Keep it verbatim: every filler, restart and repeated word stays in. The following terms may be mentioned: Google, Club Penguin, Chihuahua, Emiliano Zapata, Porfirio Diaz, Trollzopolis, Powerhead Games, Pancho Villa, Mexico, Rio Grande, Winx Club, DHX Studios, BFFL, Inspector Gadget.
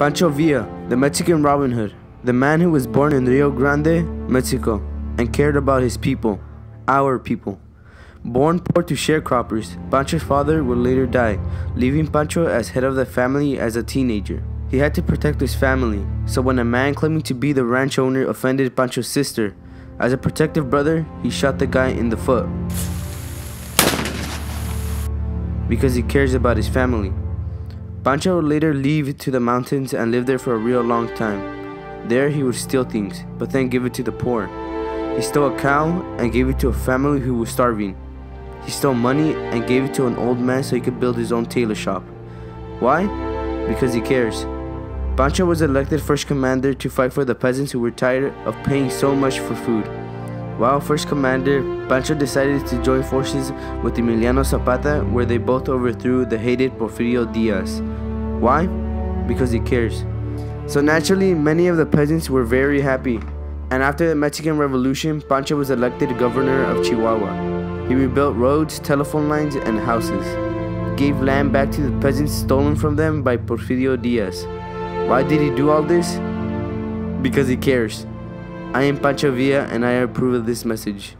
Pancho Villa, the Mexican Robin Hood, the man who was born in Rio Grande, Mexico, and cared about his people, our people. Born poor to sharecroppers, Pancho's father would later die, leaving Pancho as head of the family as a teenager. He had to protect his family, so when a man claiming to be the ranch owner offended Pancho's sister, as a protective brother, he shot the guy in the foot because he cares about his family. Pancho would later leave to the mountains and live there for a real long time. There he would steal things, but then give it to the poor. He stole a cow and gave it to a family who was starving. He stole money and gave it to an old man so he could build his own tailor shop. Why? Because he cares. Pancho was elected first commander to fight for the peasants who were tired of paying so much for food. While first commander, Pancho decided to join forces with Emiliano Zapata, where they both overthrew the hated Porfirio Diaz. Why? Because he cares. So naturally, many of the peasants were very happy. And after the Mexican Revolution, Pancho was elected governor of Chihuahua. He rebuilt roads, telephone lines, and houses. Gave land back to the peasants stolen from them by Porfirio Diaz. Why did he do all this? Because he cares. I am Pancho Villa, and I approve of this message.